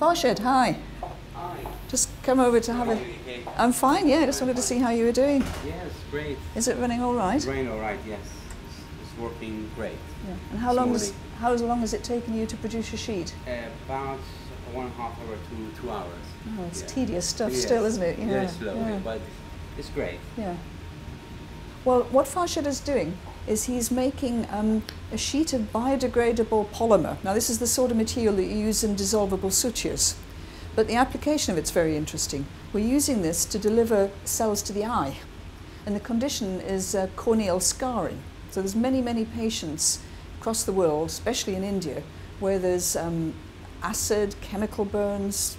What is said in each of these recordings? Farshad, hi. Hi. Just come over to have a... I'm fine, yeah, just wanted to see how you were doing. Yes, great. Is it running all right? It's running all right, yes. It's working great. Yeah. And how long has it taken you to produce your sheet? About 1.5 hour to 2 hours. Oh, it's tedious stuff still, isn't it? Yeah, very slowly, but it's great. Yeah. Well, what Farshad is doing is he's making a sheet of biodegradable polymer. Now, this is the sort of material that you use in dissolvable sutures, but the application of it's very interesting. We're using this to deliver cells to the eye, and the condition is corneal scarring. So there's many, many patients across the world, especially in India, where there's acid, chemical burns,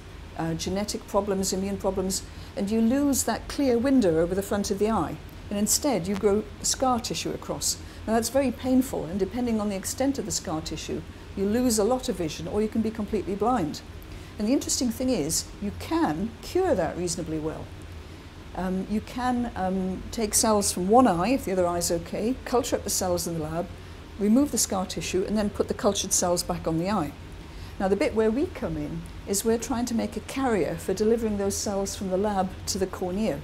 genetic problems, immune problems, and you lose that clear window over the front of the eye. And instead, you grow scar tissue across. Now, that's very painful, and depending on the extent of the scar tissue, you lose a lot of vision, or you can be completely blind. And the interesting thing is, you can cure that reasonably well. You can take cells from one eye, if the other eye's okay, culture up the cells in the lab, remove the scar tissue, and then put the cultured cells back on the eye. Now, the bit where we come in is we're trying to make a carrier for delivering those cells from the lab to the cornea.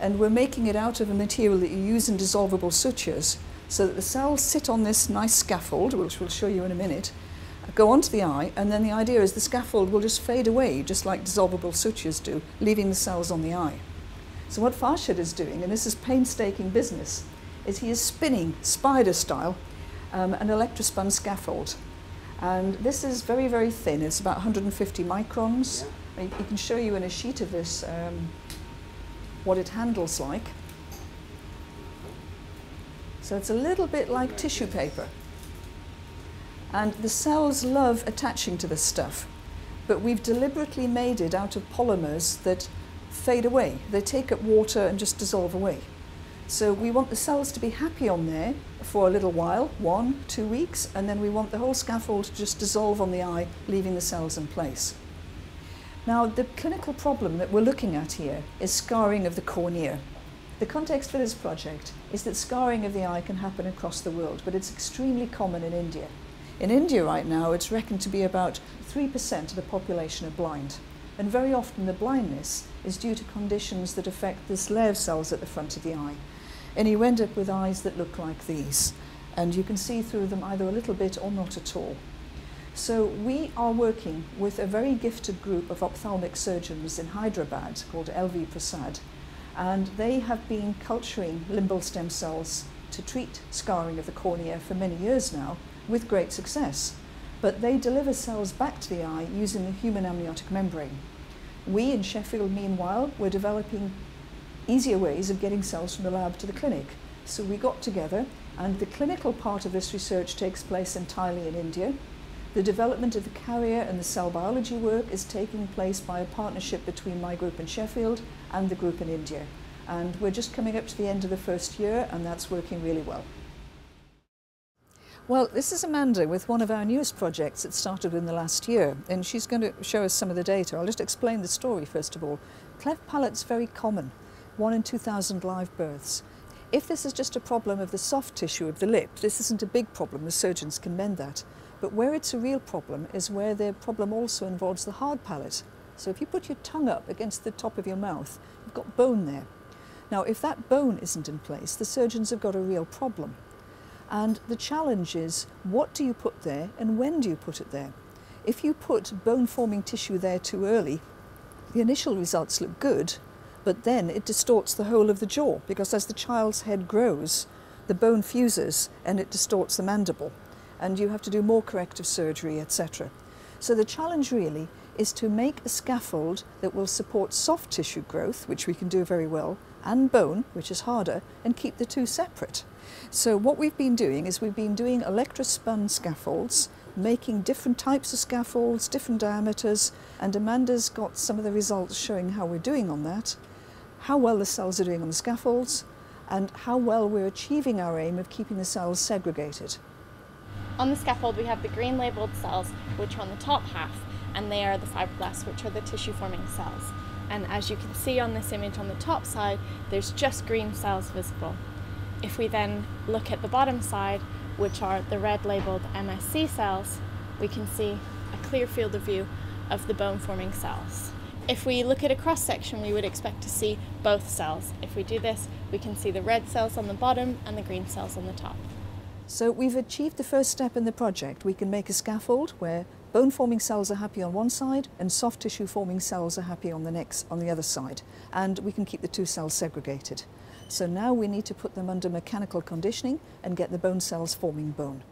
And we're making it out of a material that you use in dissolvable sutures, so that the cells sit on this nice scaffold, which we'll show you in a minute, go onto the eye, and then the idea is the scaffold will just fade away, just like dissolvable sutures do, leaving the cells on the eye. So what Farshad is doing, and this is painstaking business, is he is spinning, spider-style, an electrospun scaffold. And this is very, very thin. It's about 150 microns. Yeah. I can show you in a sheet of this what it handles like. So it's a little bit like tissue paper. And the cells love attaching to this stuff, but we've deliberately made it out of polymers that fade away. They take up water and just dissolve away. So we want the cells to be happy on there for a little while, 1-2 weeks, and then we want the whole scaffold to just dissolve on the eye, leaving the cells in place. Now, the clinical problem that we're looking at here is scarring of the cornea. The context for this project is that scarring of the eye can happen across the world, but it's extremely common in India. In India right now, it's reckoned to be about 3% of the population are blind, and very often the blindness is due to conditions that affect this layer of cells at the front of the eye. And you end up with eyes that look like these, and you can see through them either a little bit or not at all. So we are working with a very gifted group of ophthalmic surgeons in Hyderabad called LV Prasad, and they have been culturing limbal stem cells to treat scarring of the cornea for many years now with great success. But they deliver cells back to the eye using the human amniotic membrane. We in Sheffield, meanwhile, were developing easier ways of getting cells from the lab to the clinic. So we got together, and the clinical part of this research takes place entirely in India. The development of the carrier and the cell biology work is taking place by a partnership between my group in Sheffield and the group in India. And we're just coming up to the end of the first year, and that's working really well. Well, this is Amanda with one of our newest projects that started in the last year, and she's going to show us some of the data. I'll just explain the story first of all. Cleft palate's very common, 1 in 2,000 live births. If this is just a problem of the soft tissue of the lip, this isn't a big problem, the surgeons can mend that. But where it's a real problem is where the problem also involves the hard palate. So if you put your tongue up against the top of your mouth, you've got bone there. Now, if that bone isn't in place, the surgeons have got a real problem. And the challenge is, what do you put there and when do you put it there? If you put bone-forming tissue there too early, the initial results look good, but then it distorts the whole of the jaw, because as the child's head grows, the bone fuses and it distorts the mandible, and you have to do more corrective surgery, etc. So the challenge really is to make a scaffold that will support soft tissue growth, which we can do very well, and bone, which is harder, and keep the two separate. So what we've been doing is we've been doing electrospun scaffolds, making different types of scaffolds, different diameters, and Amanda's got some of the results showing how we're doing on that, how well the cells are doing on the scaffolds, and how well we're achieving our aim of keeping the cells segregated. On the scaffold, we have the green labelled cells, which are on the top half, and they are the fibroblasts, which are the tissue-forming cells. And as you can see on this image on the top side, there's just green cells visible. If we then look at the bottom side, which are the red labelled MSC cells, we can see a clear field of view of the bone-forming cells. If we look at a cross-section, we would expect to see both cells. If we do this, we can see the red cells on the bottom and the green cells on the top. So we've achieved the first step in the project. We can make a scaffold where bone-forming cells are happy on one side and soft tissue-forming cells are happy on the other side. And we can keep the two cells segregated. So now we need to put them under mechanical conditioning and get the bone cells forming bone.